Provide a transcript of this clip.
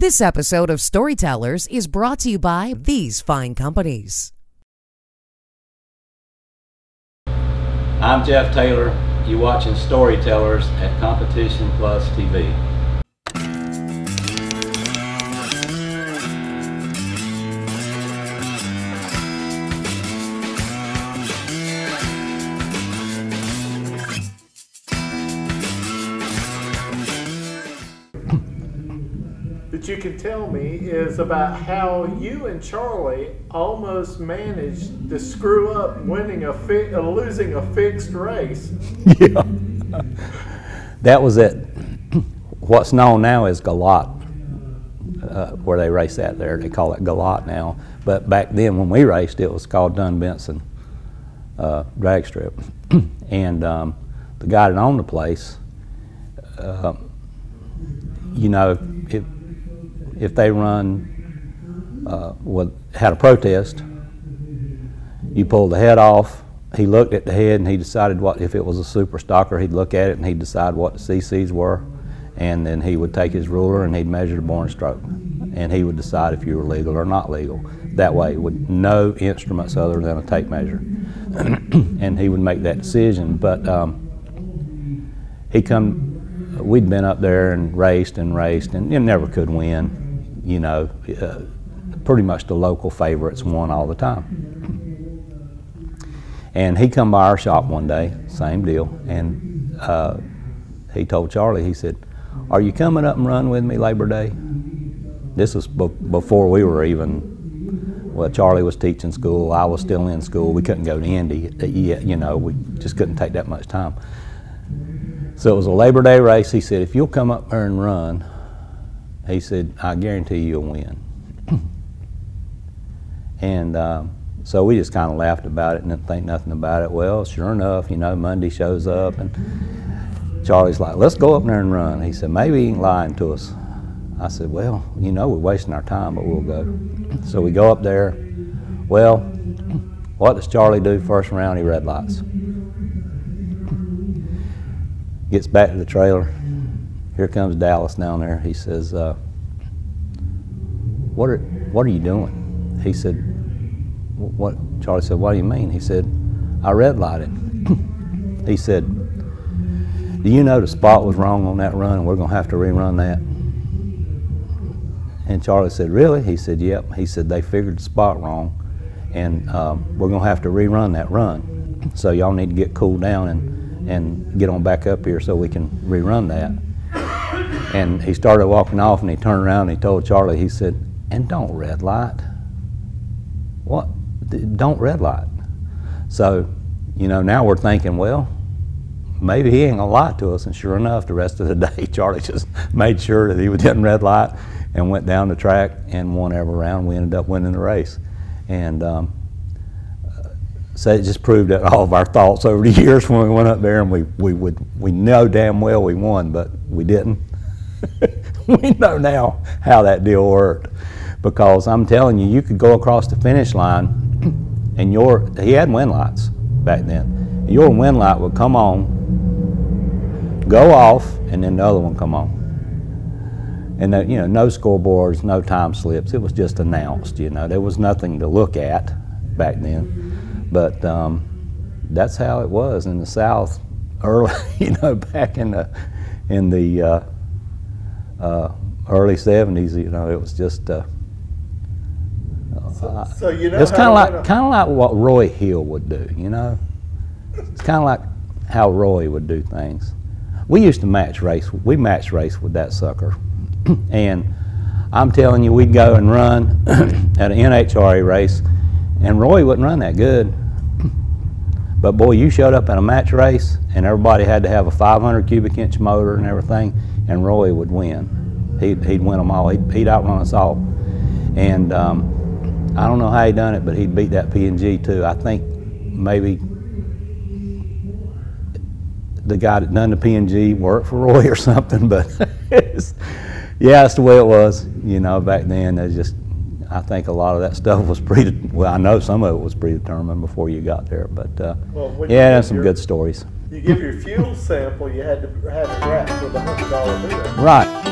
This episode of Storytellers is brought to you by these fine companies. I'm Jeff Taylor. You're watching Storytellers at Competition Plus TV. That you can tell me is about how you and Charlie almost managed to screw up winning losing a fixed race. Yeah, that was it. What's known now is Galot, where they race out there. They call it Galot now, but back then when we raced, it was called Dunn Benson Drag Strip, and the guy that owned the place, you know, if they run, had a protest, you pull the head off. He looked at the head and he decided what, if it was a super stalker, he'd look at it and he'd decide what the CCs were. And then he would take his ruler and he'd measure the born stroke. And he would decide if you were legal or not legal. That way, with no instruments other than a tape measure. And he would make that decision. But we'd been up there and raced and you never could win. You know, pretty much the local favorites won all the time. And he come by our shop one day, same deal, and he told Charlie, he said, "Are you coming up and run with me Labor Day?" This was before we were even, well, Charlie was teaching school, I was still in school, we couldn't go to Indy yet, you know, we just couldn't take that much time. So it was a Labor Day race. He said, "If you'll come up there and run," he said, "I guarantee you'll win." And so we just kind of laughed about it and didn't think nothing about it. Well, sure enough, you know, Monday shows up and Charlie's like, "Let's go up there and run." He said, "Maybe he ain't lying to us." I said, "Well, you know, we're wasting our time, but we'll go." So we go up there. Well, what does Charlie do first round? He red lights. Gets back to the trailer. Here comes Dallas down there. He says, what are you doing? He said, "What?" Charlie said, "What do you mean?" He said, "I red lighted." He said, "Do you know the spot was wrong on that run and we're gonna have to rerun that?" And Charlie said, "Really?" He said, "Yep." He said, "They figured the spot wrong and we're gonna have to rerun that run. So y'all need to get cooled down and get on back up here so we can rerun that." And he started walking off and he turned around and he told Charlie, he said, "And don't red light." "What? Don't red light?" So, you know, now we're thinking, well, maybe he ain't gonna lie to us. And sure enough, the rest of the day, Charlie just made sure that he didn't red light and went down the track and won every round. We ended up winning the race. And so it just proved that all of our thoughts over the years when we went up there and we know damn well we won, but we didn't. We know now how that deal worked, because I'm telling you, you could go across the finish line and he had wind lights back then. Your wind light would come on, go off, and then the other one come on. And you know, no scoreboards, no time slips. It was just announced. You know, there was nothing to look at back then, but that's how it was in the South early. You know, back in the early 70s, you know, it was just. So you know, it's kind of like what Roy Hill would do, you know. It's kind of like how Roy would do things. We used to match race. We match race with that sucker, and I'm telling you, we'd go and run at an NHRA race, and Roy wouldn't run that good. But boy, you showed up at a match race, and everybody had to have a 500 cubic inch motor and everything. And Roy would win. He'd win them all. He'd outrun us all. And I don't know how he done it, but he'd beat that PNG too. I think maybe the guy that done the PNG worked for Roy or something. But yeah, that's the way it was. You know, back then, I think a lot of that stuff was well, I know some of it was predetermined before you got there. But yeah, that's some good stories. You give your fuel sample, you had to wrap with a $100 bill. Right.